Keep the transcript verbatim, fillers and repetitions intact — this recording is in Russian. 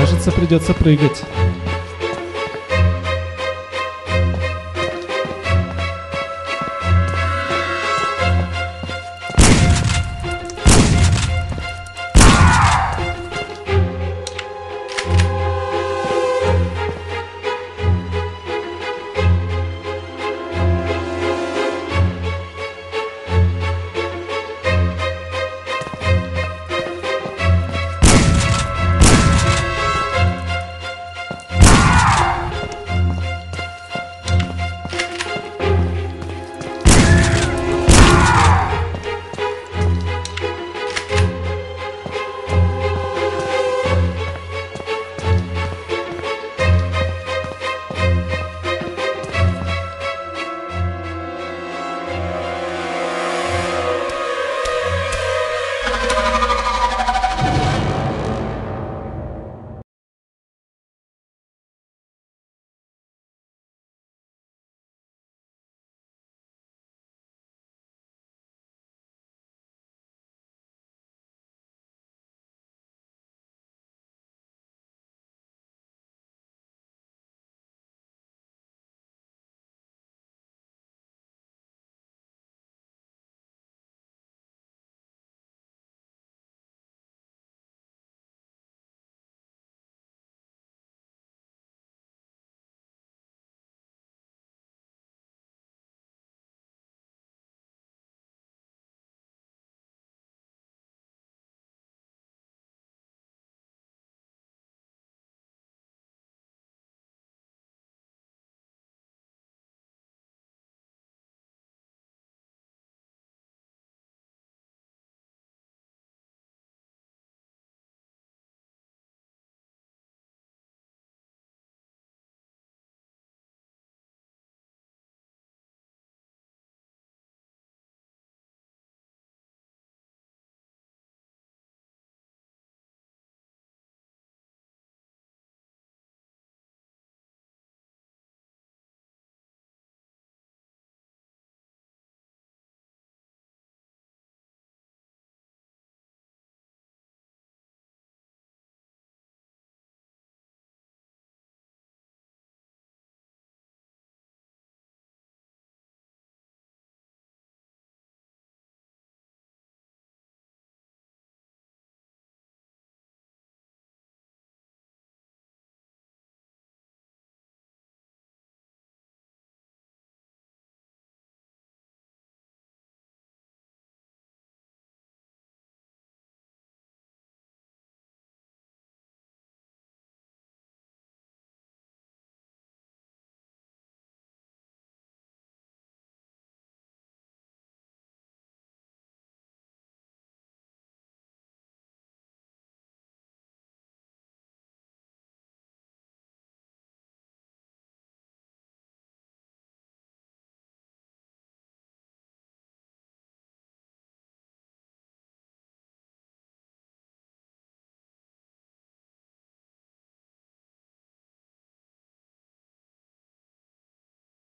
Кажется, придется прыгать.